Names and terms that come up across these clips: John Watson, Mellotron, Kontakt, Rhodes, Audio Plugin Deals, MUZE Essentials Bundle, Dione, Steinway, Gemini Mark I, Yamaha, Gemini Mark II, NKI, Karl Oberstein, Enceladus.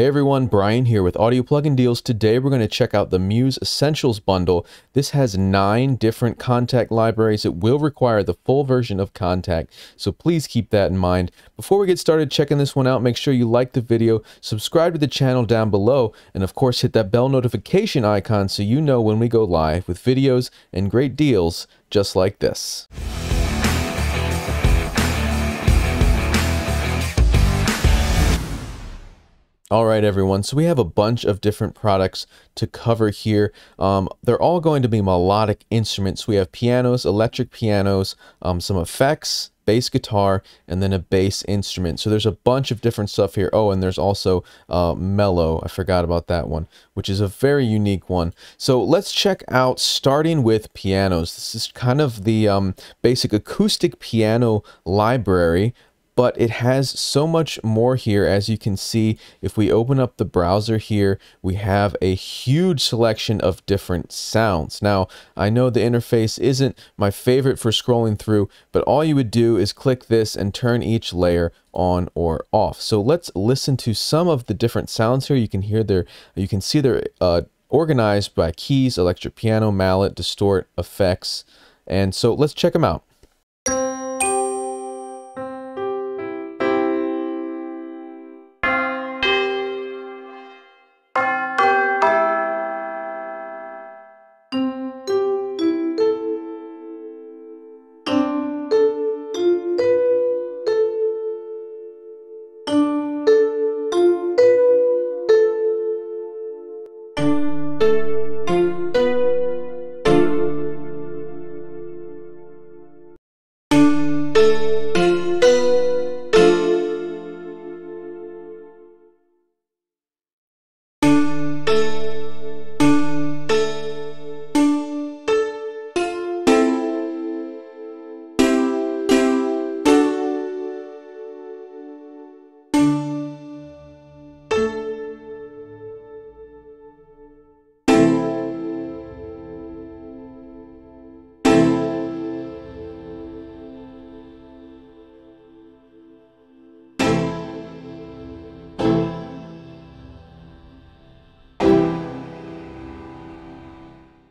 Hey everyone, Brian here with Audio Plugin Deals. Today we're going to check out the MUZE Essentials Bundle. This has 9 different Kontakt libraries. It will require the full version of Kontakt, so please keep that in mind. Before we get started checking this one out, make sure you like the video, subscribe to the channel down below, and of course hit that bell notification icon so you know when we go live with videos and great deals just like this. All right, everyone, so we have a bunch of different products to cover here. They're all going to be melodic instruments. We have pianos, electric pianos, some effects, bass guitar, and then a bass instrument. So there's a bunch of different stuff here. Oh, and there's also Mello. I forgot about that one, which is a very unique one. So let's check out, starting with pianos. This is kind of the basic acoustic piano library, but it has so much more here. As you can see, if we open up the browser here, we have a huge selection of different sounds. Now, I know the interface isn't my favorite for scrolling through, but all you would do is click this and turn each layer on or off. So let's listen to some of the different sounds here. You can hear their, you can see they're organized by keys, electric piano, mallet, distort, effects. And so let's check them out.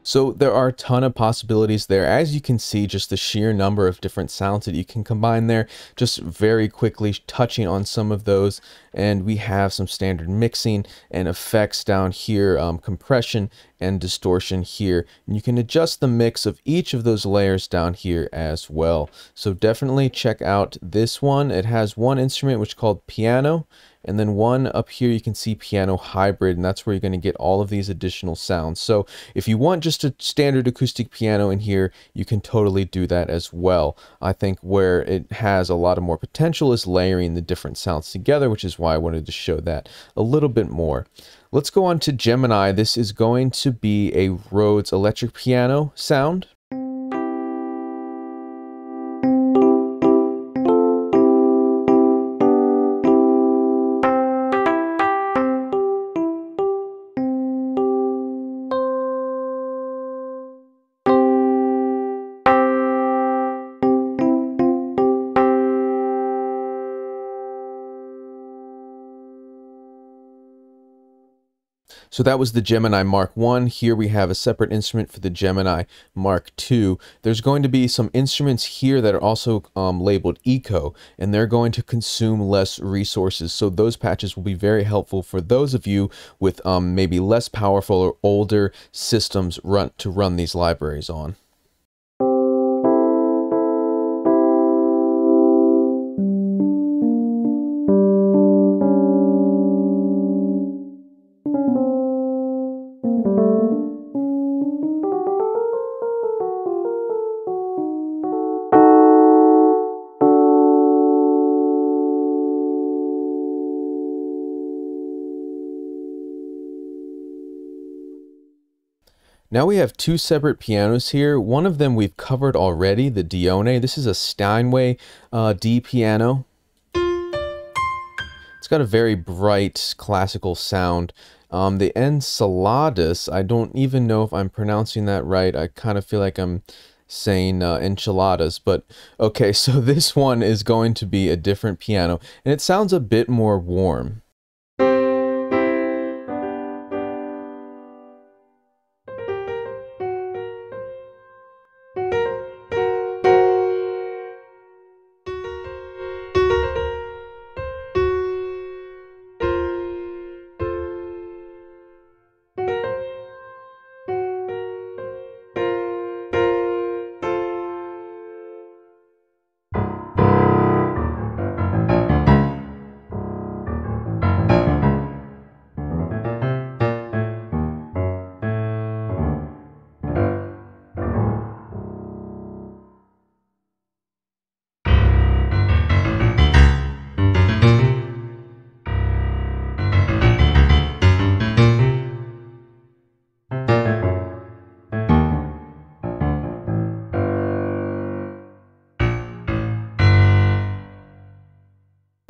So there are a ton of possibilities there. As you can see, just the sheer number of different sounds that you can combine there, just very quickly touching on some of those. And we have some standard mixing and effects down here, compression and distortion here. And you can adjust the mix of each of those layers down here as well. So definitely check out this one. It has one instrument which is called piano, and then one up here you can see piano hybrid, and that's where you're going to get all of these additional sounds. So if you want just a standard acoustic piano in here, you can totally do that as well. I think where it has a lot of more potential is layering the different sounds together, which is why I wanted to show that a little bit more. Let's go on to Gemini. This is going to be a Rhodes electric piano sound. So that was the Gemini Mark I. Here we have a separate instrument for the Gemini Mark II. There's going to be some instruments here that are also labeled Eco, and they're going to consume less resources. So those patches will be very helpful for those of you with maybe less powerful or older systems to run these libraries on. Now we have 2 separate pianos here. One of them we've covered already, the Dione. This is a Steinway D piano. It's got a very bright classical sound. The Enceladus, I don't even know if I'm pronouncing that right. I kind of feel like I'm saying enchiladas, but okay, so this one is going to be a different piano, and it sounds a bit more warm.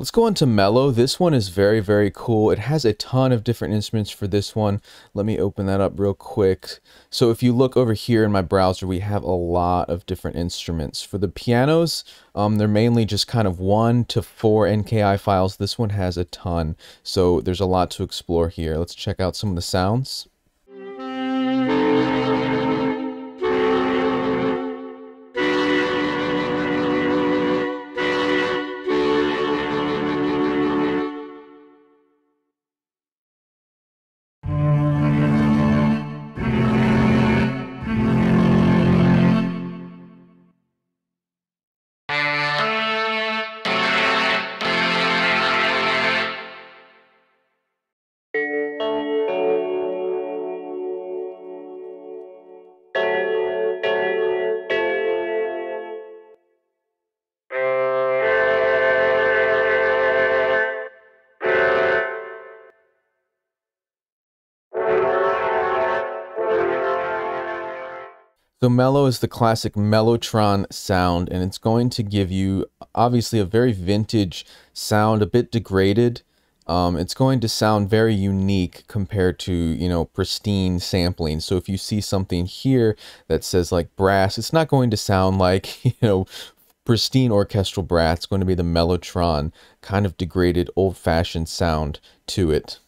Let's go on to Mello. This one is very, very cool. It has a ton of different instruments for this one. Let me open that up real quick. So if you look over here in my browser, we have a lot of different instruments. For the pianos, they're mainly just kind of 1 to 4 NKI files. This one has a ton, so there's a lot to explore here. Let's check out some of the sounds. So Mello is the classic Mellotron sound, and it's going to give you obviously a very vintage sound, a bit degraded. It's going to sound very unique compared to, you know, pristine sampling. So if you see something here that says like brass, it's not going to sound like, you know, pristine orchestral brass. It's going to be the Mellotron kind of degraded, old-fashioned sound to it.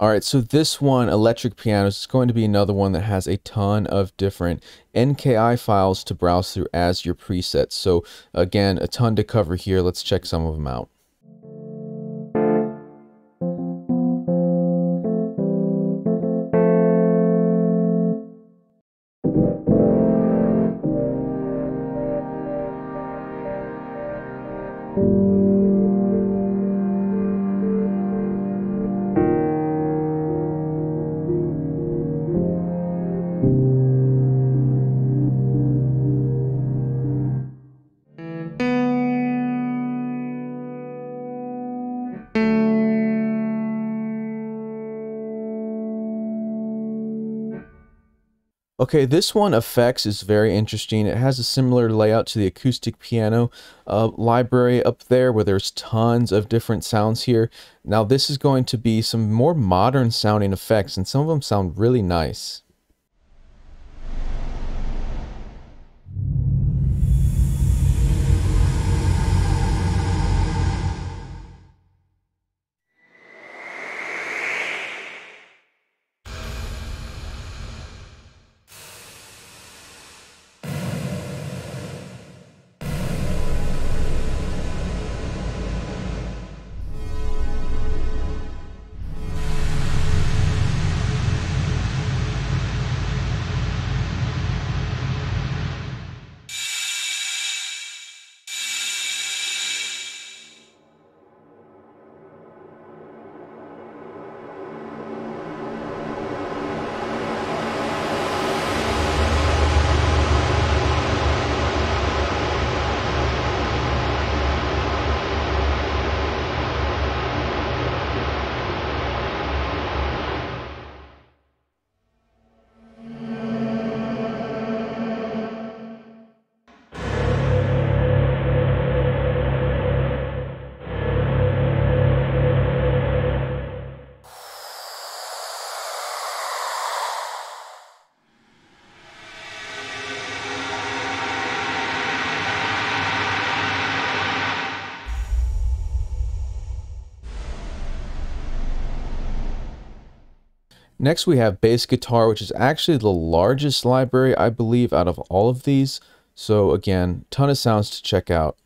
All right, so this one, electric pianos, is going to be another one that has a ton of different NKI files to browse through as your presets. So again, a ton to cover here. Let's check some of them out. Okay, this one, effects, is very interesting. It has a similar layout to the acoustic piano library up there, where there's tons of different sounds here. Now this is going to be some more modern sounding effects, and some of them sound really nice. Next we have bass guitar, which is actually the largest library I believe out of all of these. So again, ton of sounds to check out.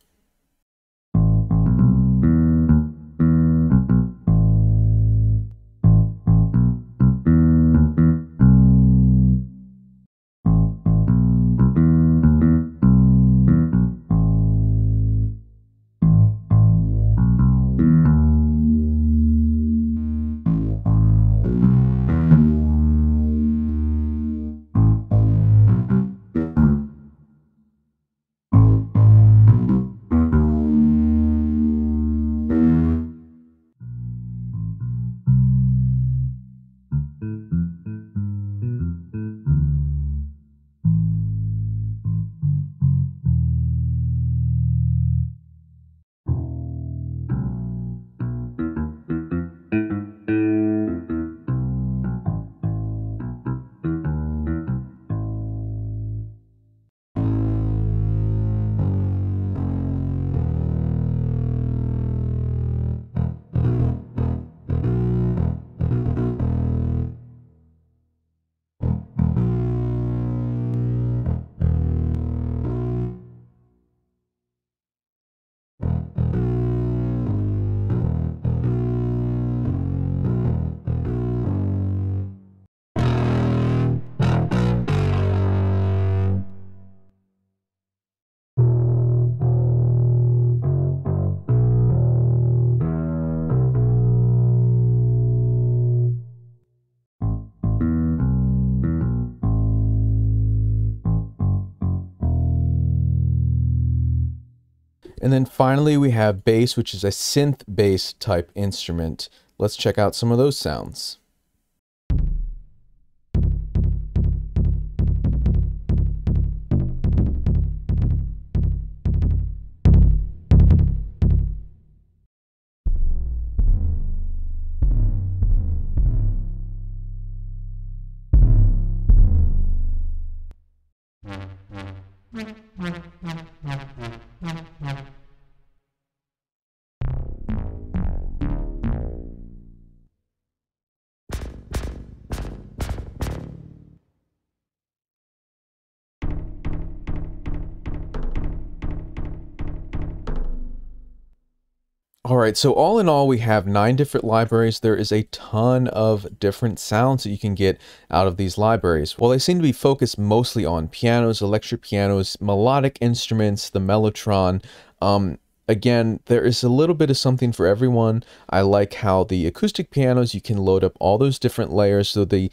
And then finally we have bass, which is a synth bass type instrument. Let's check out some of those sounds. Alright, so all in all we have 9 different libraries. There is a ton of different sounds that you can get out of these libraries. While they seem to be focused mostly on pianos, electric pianos, melodic instruments, the Mellotron, again, there is a little bit of something for everyone. I like how the acoustic pianos, you can load up all those different layers, so the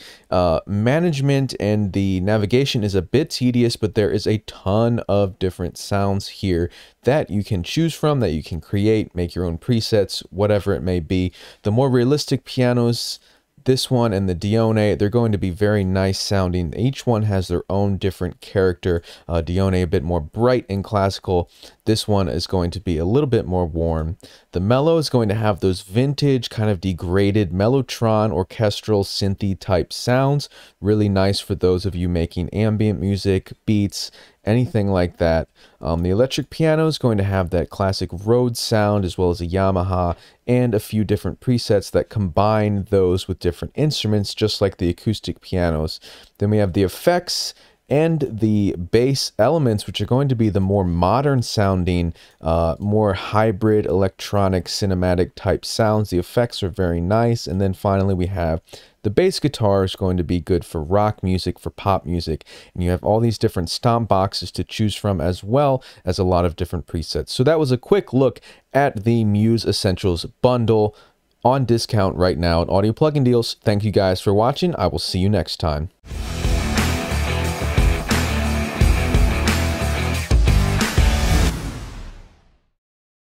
management and the navigation is a bit tedious, but there is a ton of different sounds here that you can choose from, that you can create, make your own presets, whatever it may be. The more realistic pianos, this one and the Dione, they're going to be very nice sounding. Each one has their own different character. Dione a bit more bright and classical. This one is going to be a little bit more warm. The Mello is going to have those vintage kind of degraded Mellotron orchestral synthy type sounds. Really nice for those of you making ambient music, beats, anything like that. The electric piano is going to have that classic Rhodes sound, as well as a Yamaha and a few different presets that combine those with different instruments, just like the acoustic pianos. Then we have the effects and the bass elements, which are going to be the more modern sounding, more hybrid electronic cinematic type sounds. The effects are very nice. And then finally we have the bass guitar is going to be good for rock music, for pop music, and you have all these different stomp boxes to choose from, as well as a lot of different presets. So that was a quick look at the MUZE Essentials Bundle on discount right now at Audio Plugin Deals. Thank you guys for watching. I will see you next time.